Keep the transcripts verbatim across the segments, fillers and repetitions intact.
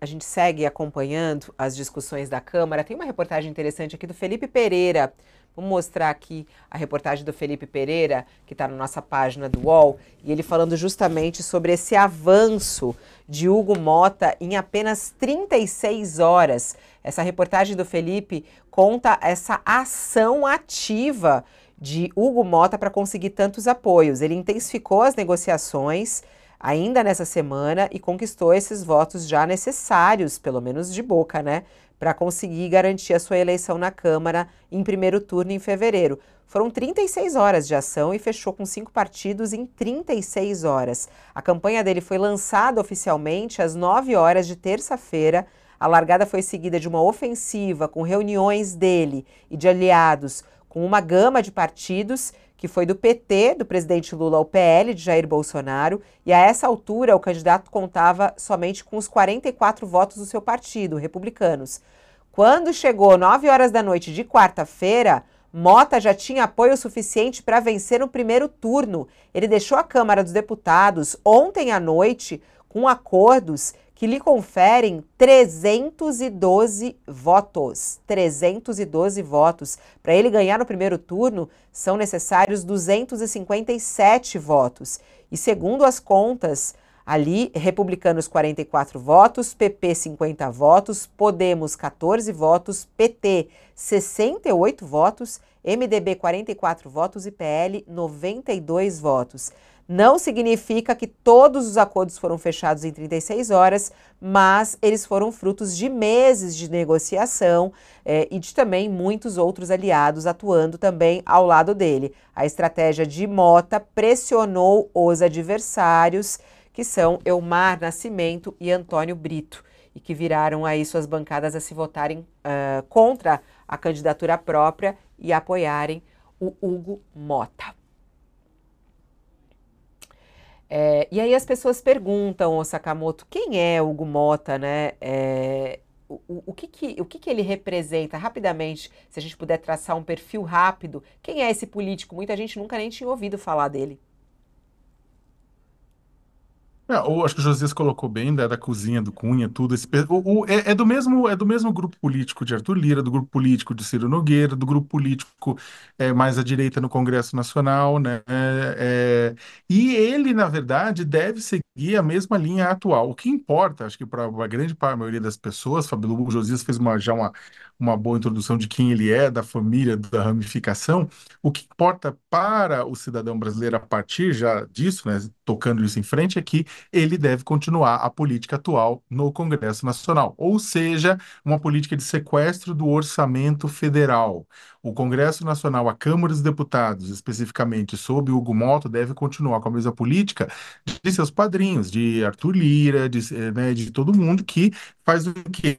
A gente segue acompanhando as discussões da Câmara. Tem uma reportagem interessante aqui do Felipe Pereira. Vou mostrar aqui a reportagem do Felipe Pereira, que está na nossa página do U O L, e ele falando justamente sobre esse avanço de Hugo Motta em apenas trinta e seis horas. Essa reportagem do Felipe conta essa ação ativa de Hugo Motta para conseguir tantos apoios. Ele intensificou as negociações ainda nessa semana e conquistou esses votos já necessários, pelo menos de boca, né, para conseguir garantir a sua eleição na Câmara em primeiro turno em fevereiro. Foram trinta e seis horas de ação e fechou com cinco partidos em trinta e seis horas. A campanha dele foi lançada oficialmente às nove horas de terça-feira. A largada foi seguida de uma ofensiva com reuniões dele e de aliados com uma gama de partidos, que foi do P T, do presidente Lula, ao P L, de Jair Bolsonaro, e a essa altura o candidato contava somente com os quarenta e quatro votos do seu partido, Republicanos. Quando chegou nove horas da noite de quarta-feira, Motta já tinha apoio suficiente para vencer no primeiro turno. Ele deixou a Câmara dos Deputados ontem à noite com acordos que lhe conferem trezentos e doze votos. trezentos e doze votos. Para ele ganhar no primeiro turno, são necessários duzentos e cinquenta e sete votos. E segundo as contas, ali, Republicanos quarenta e quatro votos, P P cinquenta votos, Podemos quatorze votos, P T sessenta e oito votos, M D B quarenta e quatro votos e P L noventa e dois votos. Não significa que todos os acordos foram fechados em trinta e seis horas, mas eles foram frutos de meses de negociação eh, e de também muitos outros aliados atuando também ao lado dele. A estratégia de Motta pressionou os adversários, que são Elmar Nascimento e Antônio Brito, e que viraram aí suas bancadas a se votarem uh, contra a candidatura própria e a apoiarem o Hugo Motta. É, e aí as pessoas perguntam, ô Sakamoto, quem é Hugo Motta, né? É, o o, que, que, o que, que ele representa? Rapidamente, se a gente puder traçar um perfil rápido, quem é esse político? Muita gente nunca nem tinha ouvido falar dele. É, ou acho que o Josias colocou bem, né, da cozinha do Cunha, tudo esse o, o, é, é do mesmo é do mesmo grupo político de Arthur Lira, do grupo político de Ciro Nogueira, do grupo político é, mais à direita no Congresso Nacional, né? É, é, e ele, na verdade, deve seguir a mesma linha atual. O que importa, acho que para a grande maioria das pessoas, Fabio, o Josias fez uma, já uma, uma boa introdução de quem ele é, da família, da ramificação. O que importa para o cidadão brasileiro a partir já disso, né, tocando isso em frente, é que ele deve continuar a política atual no Congresso Nacional, ou seja, uma política de sequestro do orçamento federal. O Congresso Nacional, a Câmara dos Deputados, especificamente sob Hugo Motta, deve continuar com a mesma política de seus padrinhos, de Arthur Lira, de, né, de todo mundo, que faz o quê?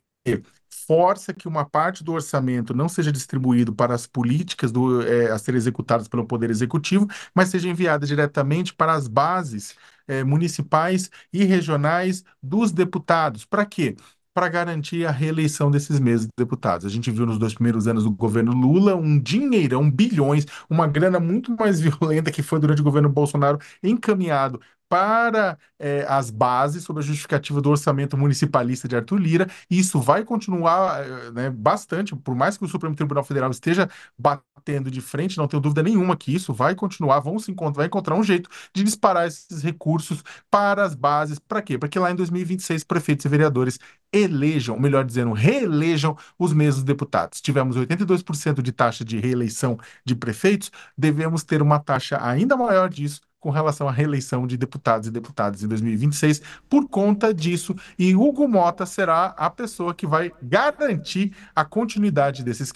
Força que uma parte do orçamento não seja distribuído para as políticas do, é, a serem executadas pelo Poder Executivo, mas seja enviada diretamente para as bases é, municipais e regionais dos deputados. Para quê? Para garantir a reeleição desses mesmos deputados. A gente viu nos dois primeiros anos do governo Lula um dinheirão, bilhões, uma grana muito mais violenta que foi durante o governo Bolsonaro encaminhado para eh, as bases sob a justificativa do orçamento municipalista de Arthur Lira, e isso vai continuar, né, bastante, por mais que o Supremo Tribunal Federal esteja batendo de frente, não tenho dúvida nenhuma que isso vai continuar, vão se encontrar, vai encontrar um jeito de disparar esses recursos para as bases. Para quê? Para que lá em dois mil e vinte e seis prefeitos e vereadores elejam, ou melhor dizendo, reelejam os mesmos deputados. Tivemos oitenta e dois por cento de taxa de reeleição de prefeitos, devemos ter uma taxa ainda maior disso com relação à reeleição de deputados e deputadas em dois mil e vinte e seis, por conta disso, e Hugo Motta será a pessoa que vai garantir a continuidade desse esquema.